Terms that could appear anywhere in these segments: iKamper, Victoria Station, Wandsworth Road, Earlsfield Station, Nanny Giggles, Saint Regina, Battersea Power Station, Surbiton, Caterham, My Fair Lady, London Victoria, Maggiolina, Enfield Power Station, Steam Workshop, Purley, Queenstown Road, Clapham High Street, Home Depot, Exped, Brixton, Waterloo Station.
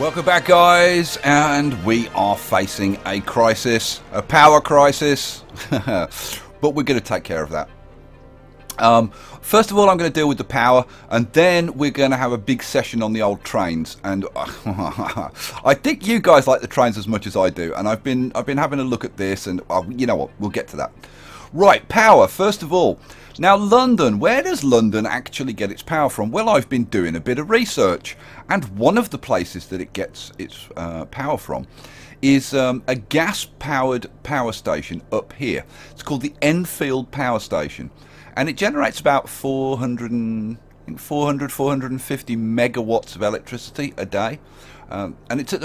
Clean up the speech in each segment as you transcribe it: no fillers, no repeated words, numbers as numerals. Welcome back, guys, and we are facing a crisis, a power crisis, but we're going to take care of that. First of all, I'm going to deal with the power, and then we're going to have a big session on the old trains. And I think you guys like the trains as much as I do, and I've been having a look at this, and you know what, we'll get to that. Right, power, first of all. Now, London, where does London actually get its power from? Well, I've been doing a bit of research, and one of the places that it gets its power from is a gas-powered power station up here. It's called the Enfield Power Station, and it generates about 450 megawatts of electricity a day, and it's at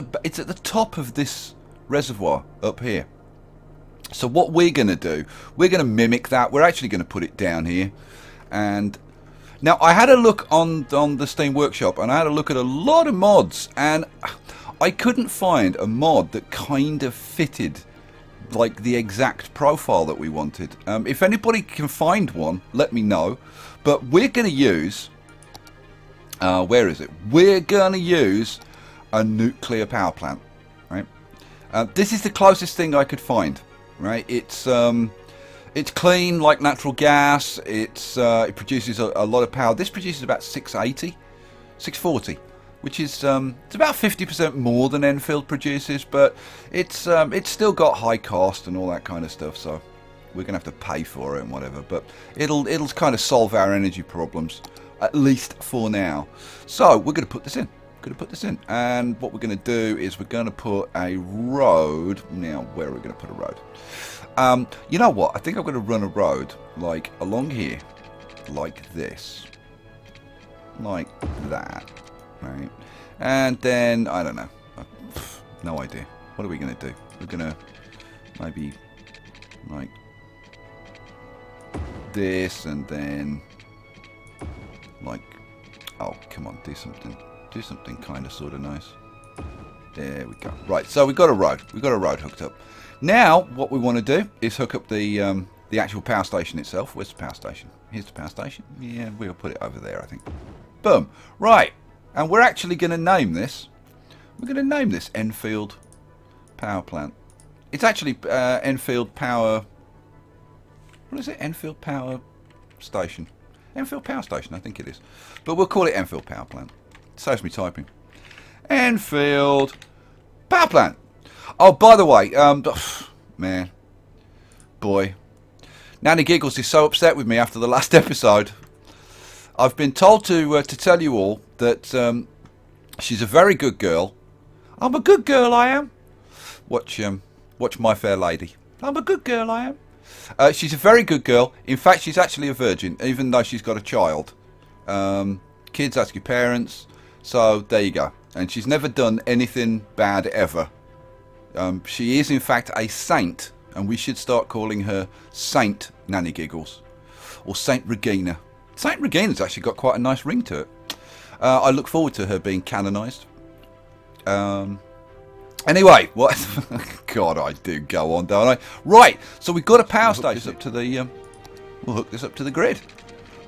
the top of this reservoir up here. So what we're going to do, we're going to mimic that. We're actually going to put it down here. And now I had a look on the Steam Workshop, and I had a look at a lot of mods, and I couldn't find a mod that kind of fitted like the exact profile that we wanted. If anybody can find one, let me know. But we're going to use, where is it? We're going to use a nuclear power plant, right? This is the closest thing I could find. Right, it's clean like natural gas. It produces a lot of power. This produces about 640, which is it's about 50% more than Enfield produces, but it's still got high cost and all that kind of stuff. So we're gonna have to pay for it and whatever. But it'll kind of solve our energy problems, at least for now. So we're gonna put this in. And what we're going to do is we're going to put a road. Now, where are we going to put a road? You know what? I think I'm going to run a road like along here, like this, like that, right? And then I don't know. No idea. What are we going to do? We're going to maybe like this, and then like, oh come on, do something. Do something kind of sort of nice. There we go. Right, so we've got a road. We've got a road hooked up. Now, what we want to do is hook up the actual power station itself. Where's the power station? Here's the power station. Yeah, we'll put it over there, I think. Boom. Right, and we're actually going to name this. We're going to name this Enfield Power Plant. It's actually Enfield Power... What is it? Enfield Power Station. Enfield Power Station, I think it is. But we'll call it Enfield Power Plant. Saves me typing. Enfield Power Plant. Oh, by the way, man, boy, Nanny Giggles is so upset with me after the last episode. I've been told to tell you all that she's a very good girl. I'm a good girl, I am. Watch My Fair Lady. I'm a good girl, I am. She's a very good girl. In fact, she's actually a virgin, even though she's got a child. Kids ask your parents. So there you go. And she's never done anything bad ever. She is in fact a saint, and we should start calling her Saint Nanny Giggles or Saint Regina. Saint Regina's actually got quite a nice ring to it. I look forward to her being canonised. Anyway, what? God, I do go on, don't I? Right. So we've got a power station up to the. We'll hook this up to the grid.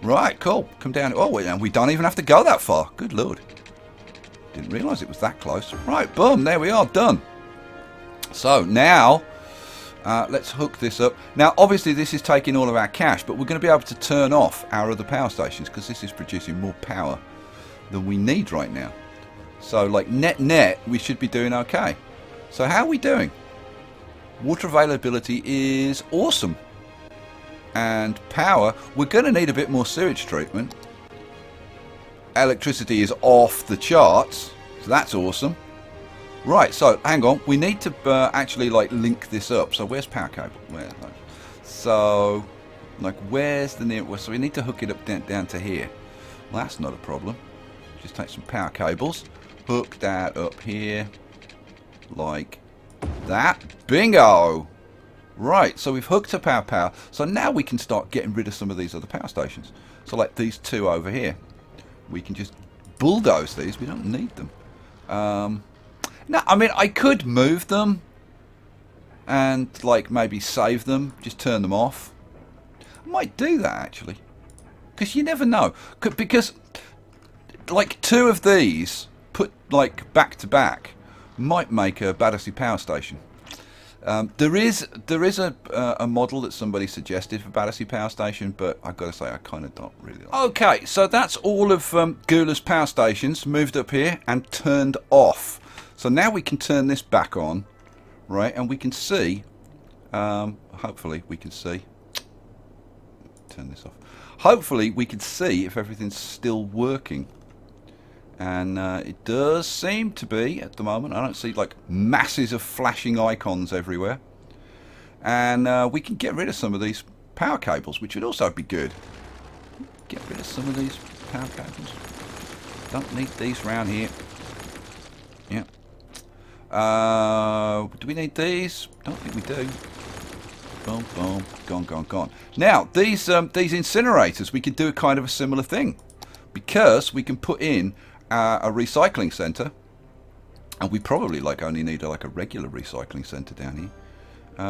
Right, cool. Come down. Oh, and we don't even have to go that far. Good lord. Didn't realise it was that close. Right, boom, there we are, done. So now, let's hook this up. Now, obviously this is taking all of our cash, but we're going to be able to turn off our other power stations because this is producing more power than we need right now. So, like, net-net, we should be doing okay. So how are we doing? Water availability is awesome. And power, we're going to need a bit more sewage treatment. Electricity is off the charts, so that's awesome. Right, so hang on, we need to actually like link this up. So where's power cable? Where? So like, where's the nearest? So we need to hook it up down to here. Well, that's not a problem. Just take some power cables, hook that up here, like that. Bingo. Right, so we've hooked up our power, so now we can start getting rid of some of these other power stations. So like these two over here, we can just bulldoze these, we don't need them. No, I mean, I could move them and like maybe save them, just turn them off. I might do that actually, because you never know. Because like two of these put like back to back might make a Battersea Power Station. There is a model that somebody suggested for Battersea Power Station, but I've got to say I kind of don't really like it. Okay, so that's all of Goula's power stations moved up here and turned off. So now we can turn this back on, right, and we can see, hopefully we can see, turn this off, hopefully we can see if everything's still working. And it does seem to be at the moment. I don't see like masses of flashing icons everywhere. And we can get rid of some of these power cables, which would also be good. Get rid of some of these power cables. Don't need these round here. Yeah. Do we need these? Don't think we do. Boom, boom, gone, gone, gone. Now these incinerators, we can do a kind of a similar thing, because we can put in a recycling centre, and we probably like only need a regular recycling centre down here.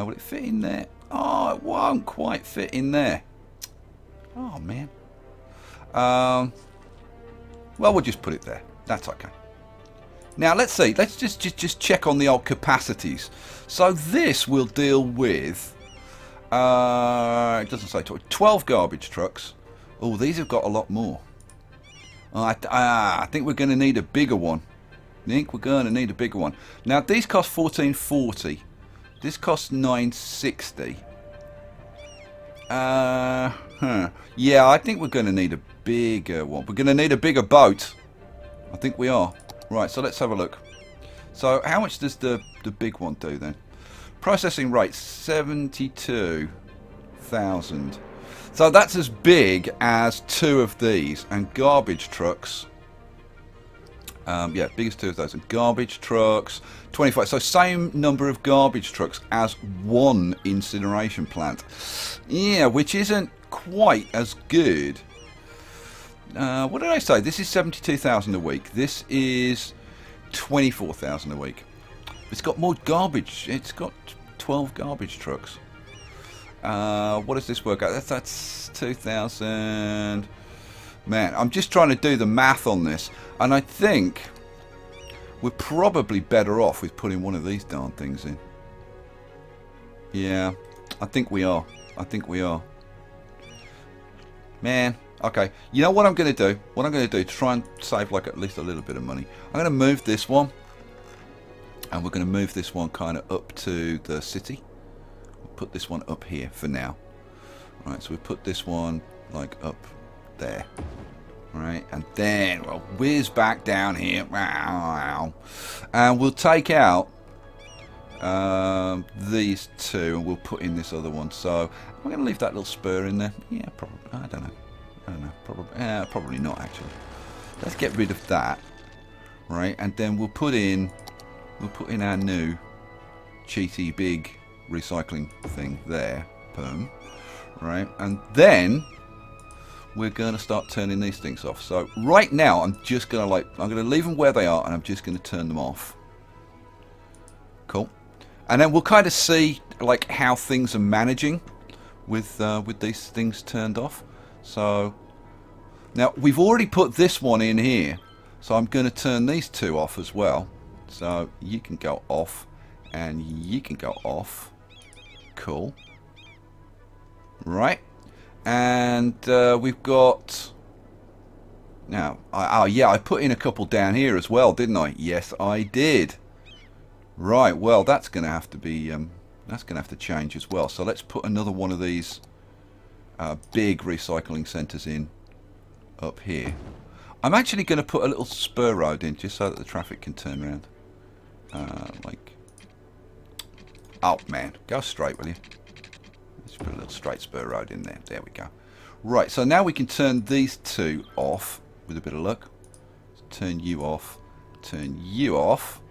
Will it fit in there? Oh, it won't quite fit in there. Oh man. Well, we'll just put it there. That's okay. Now let's see. Let's just check on the old capacities. So this will deal with. It doesn't say 12 garbage trucks. Oh, these have got a lot more. I think we're going to need a bigger one. I think we're going to need a bigger one. Now these cost $14.40. This costs $9.60. Yeah, I think we're going to need a bigger one. We're going to need a bigger boat. I think we are. Right, so let's have a look. So how much does the big one do then? Processing rate 72,000. So that's as big as two of these, and garbage trucks. Yeah, big as two of those, and garbage trucks, 25. So same number of garbage trucks as one incineration plant. Yeah, which isn't quite as good. What did I say? This is 72,000 a week. This is 24,000 a week. It's got more garbage. It's got 12 garbage trucks. What does this work out? That's 2,000. Man, I'm just trying to do the math on this, and I think we're probably better off with putting one of these darn things in. Yeah, I think we are. I think we are. Man, okay. You know what I'm going to do? What I'm going to do to try and save like at least a little bit of money, I'm going to move this one, and we're going to move this one kind of up to the city. Put this one up here for now. Right, so we put this one like up there. Right, and then we'll whiz back down here. Wow. And we'll take out these two, and we'll put in this other one. So we're going to leave that little spur in there. Yeah, probably. I don't know. I don't know. Probably. Probably not actually. Let's get rid of that. Right, and then we'll put in our new cheaty big recycling thing there, boom, right, and then we're going to start turning these things off. So right now I'm just going to I'm going to leave them where they are, and I'm just going to turn them off. Cool, and then we'll kind of see like how things are managing with these things turned off. So now we've already put this one in here, so I'm going to turn these two off as well. So you can go off, and you can go off. Cool. Right, and we've got now. Oh yeah, I put in a couple down here as well, didn't I? Yes, I did. Right. Well, that's going to have to be. That's going to have to change as well. So let's put another one of these big recycling centres in up here. I'm actually going to put a little spur road in just so that the traffic can turn around. Like. Oh man, go straight will you? Let's put a little straight spur road in there. There we go. Right, so now we can turn these two off with a bit of luck. Turn you off. Turn you off.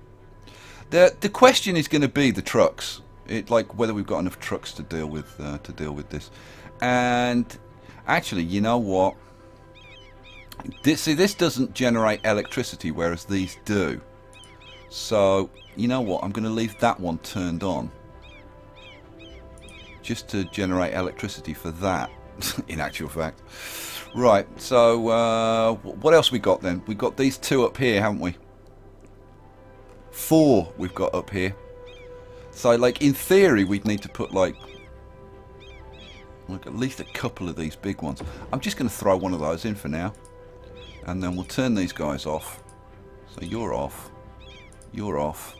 The question is going to be the trucks. Like whether we've got enough trucks to deal with this. And actually, you know what? This doesn't generate electricity, whereas these do. So you know what? I'm going to leave that one turned on just to generate electricity for that. In actual fact, right. So what else we got then? We got these two up here, haven't we? 4 we've got up here. So, like, in theory, we'd need to put, like at least a couple of these big ones. I'm just going to throw one of those in for now. And then we'll turn these guys off. So you're off. You're off.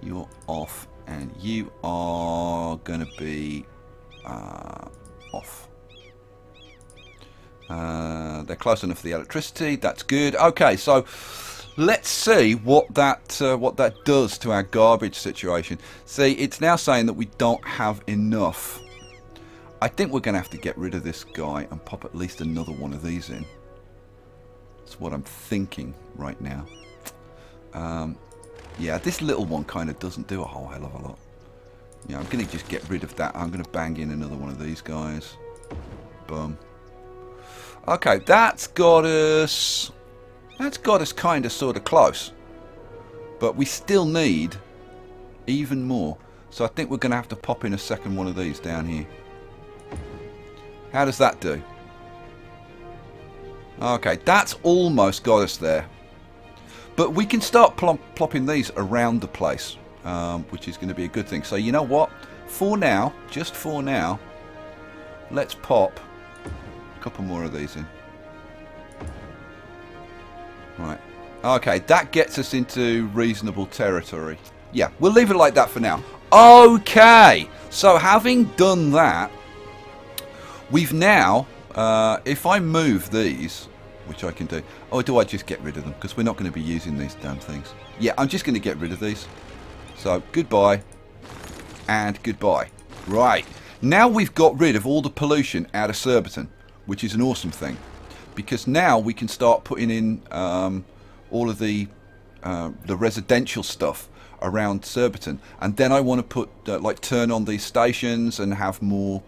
You're off. And you are going to be off. They're close enough for the electricity. That's good. Okay, so... let's see what that does to our garbage situation. See, it's now saying that we don't have enough. I think we're going to have to get rid of this guy and pop at least another one of these in. That's what I'm thinking right now. Yeah, this little one kind of doesn't do a whole hell of a lot. Yeah, I'm going to just get rid of that. I'm going to bang in another one of these guys. Boom. Okay, that's got us... that's got us kind of sort of close, but we still need even more. So I think we're going to have to pop in a second one of these down here. How does that do? Okay, that's almost got us there. But we can start plopping these around the place, which is going to be a good thing. So you know what? For now, just for now, let's pop a couple more of these in. Right. Okay, that gets us into reasonable territory. Yeah, we'll leave it like that for now. Okay, so having done that, we've now, if I move these, which I can do, or do I just get rid of them? Because we're not going to be using these damn things. Yeah, I'm just going to get rid of these. So, goodbye, and goodbye. Right, now we've got rid of all the pollution out of Surbiton, which is an awesome thing. Because now we can start putting in all of the residential stuff around Surbiton, and then I want to put like turn on these stations and have more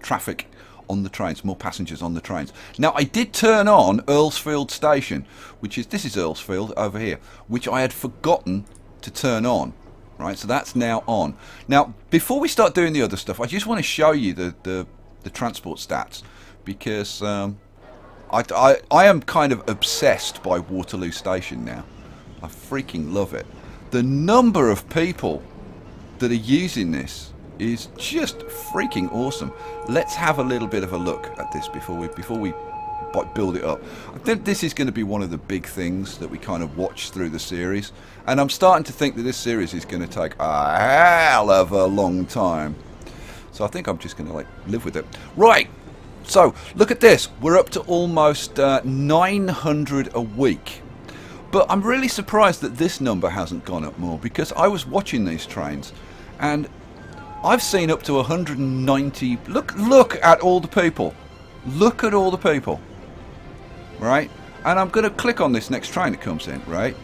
traffic on the trains, more passengers on the trains. Now I did turn on Earlsfield Station, which is, this is Earlsfield over here, which I had forgotten to turn on. Right, so that's now on. Now before we start doing the other stuff, I just want to show you the transport stats. Because I am kind of obsessed by Waterloo Station now. I freaking love it. The number of people that are using this is just freaking awesome. Let's have a little bit of a look at this before we build it up. I think this is going to be one of the big things that we kind of watch through the series. And I'm starting to think that this series is going to take a hell of a long time. So I think I'm just going to like live with it. Right. So, look at this. We're up to almost 900 a week. But I'm really surprised that this number hasn't gone up more, because I was watching these trains and I've seen up to 190... Look at all the people. Look at all the people. Right? And I'm going to click on this next train that comes in, right?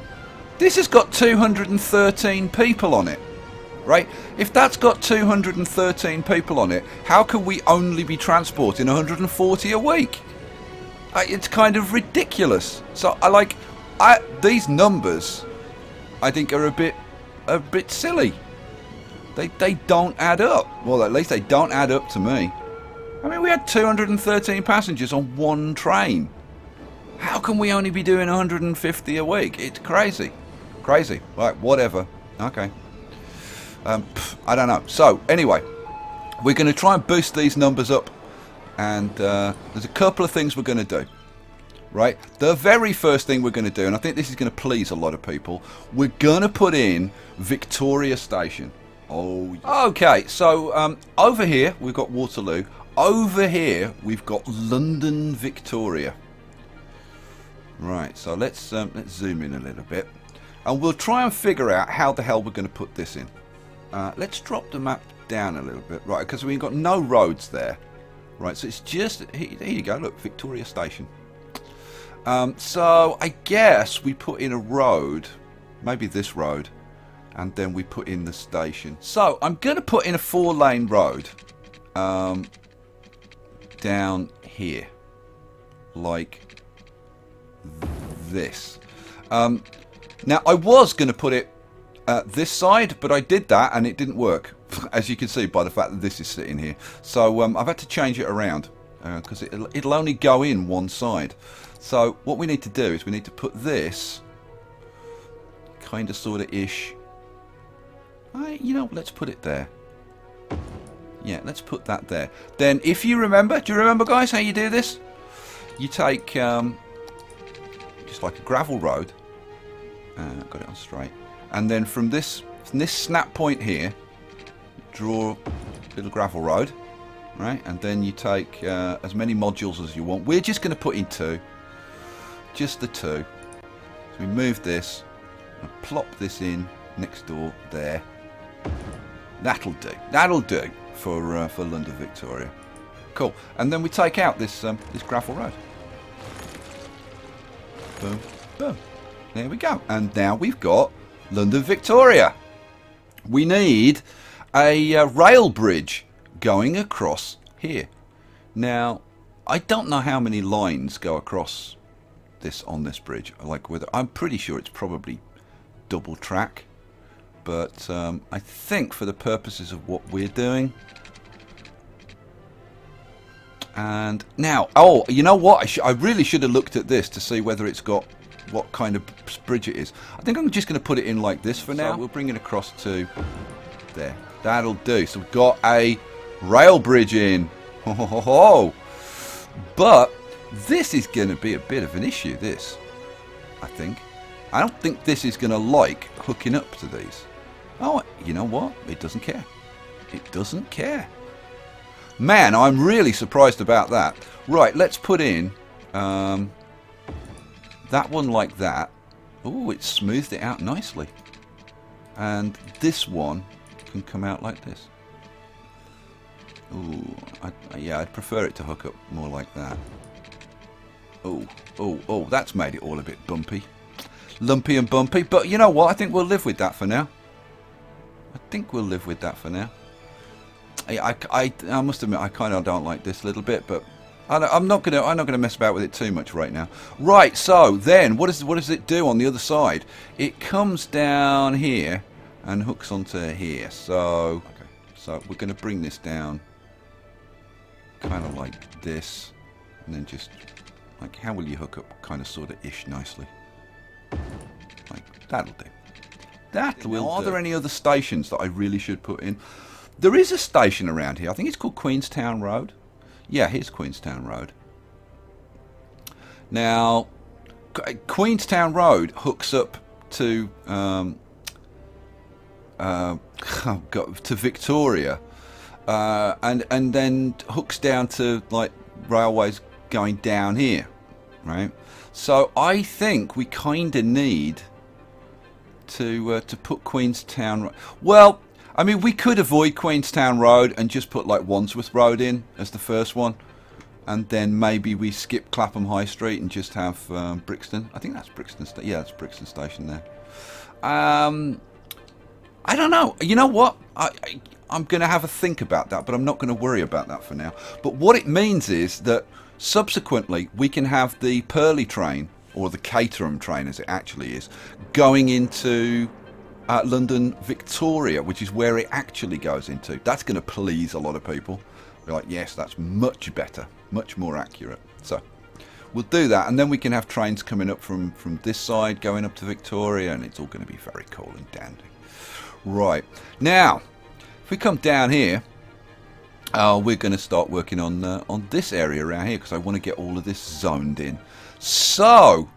This has got 213 people on it. Right? If that's got 213 people on it, how can we only be transporting 140 a week? It's kind of ridiculous. So these numbers, I think, are a bit silly. They don't add up. Well, at least they don't add up to me. I mean, we had 213 passengers on one train. How can we only be doing 150 a week? It's crazy, crazy. Right? Whatever. Okay. I don't know. So anyway, we're going to try and boost these numbers up, and there's a couple of things we're going to do. Right, the very first thing we're going to do, and I think this is going to please a lot of people, we're going to put in Victoria Station. Oh yeah. Okay, so over here we've got Waterloo, over here we've got London Victoria. Right, so let's zoom in a little bit, and we'll try and figure out how the hell we're going to put this in. Let's drop the map down a little bit, right, because we've got no roads there. Right, so it's just, here you go, look, Victoria Station. So I guess we put in a road, maybe this road, and then we put in the station. So I'm going to put in a 4-lane road down here, like this. Now I was going to put it this side, but I did that and it didn't work, as you can see by the fact that this is sitting here. So I've had to change it around because it'll only go in one side. So what we need to do is we need to put this kind of, sort of, ish. You know, let's put it there. Yeah, let's put that there. Then, if you remember, do you remember, guys, how you do this? You take just like a gravel road. Got it on straight. And then from this snap point here, draw a little gravel road, right? And then you take as many modules as you want. We're just going to put in two. Just the two. So we move this and plop this in next door there. That'll do. That'll do for London Victoria. Cool. And then we take out this this gravel road. Boom, boom. There we go. And now we've got London Victoria. We need a rail bridge going across here. Now, I don't know how many lines go across this on this bridge. Like, whether I'm pretty sure it's probably double track, but I think for the purposes of what we're doing. And now, oh, you know what? I really should have looked at this to see whether it's got what kind of bridge it is. I think I'm just going to put it in like this for now. We'll bring it across to there. That'll do. So we've got a rail bridge in. Ho, ho, ho, ho. But this is going to be a bit of an issue, this, I think. I don't think this is going to like hooking up to these. Oh, you know what? It doesn't care. It doesn't care. Man, I'm really surprised about that. Right, let's put in that one like that. Oh, it smoothed it out nicely. And this one can come out like this. Ooh, yeah, I'd prefer it to hook up more like that. Oh, oh, oh, that's made it all a bit bumpy. Lumpy and bumpy, but you know what? I think we'll live with that for now. I think we'll live with that for now. I must admit, I kind of don't like this a little bit, but I'm not gonna mess about with it too much right now. Right. So then, what does it do on the other side? It comes down here and hooks onto here. So, okay. So we're gonna bring this down, kind of like this, and then just like, how will you hook up, kind of, sort of, ish, nicely? Like, that'll do. That will do. Are there any other stations that I really should put in? There is a station around here. I think it's called Queenstown Road. Yeah, here's Queenstown Road. Now, Queenstown Road hooks up to to Victoria, and then hooks down to, like, railways going down here, right? So I think we kind of need to put Queenstown Road. Well, I mean, we could avoid Queenstown Road and just put, like, Wandsworth Road in as the first one. And then maybe we skip Clapham High Street and just have Brixton. I think that's Brixton. Yeah, that's Brixton Station there. I don't know. You know what? I'm going to have a think about that, but I'm not going to worry about that for now. But what it means is that subsequently we can have the Purley train, or the Caterham train as it actually is, going into London Victoria, which is where it actually goes into. That's going to please a lot of people. We're like, yes, that's much better, much more accurate. So we'll do that, and then we can have trains coming up from this side going up to Victoria, and it's all going to be very cool and dandy. Right, now if we come down here, we're going to start working on this area around here, because I want to get all of this zoned in. So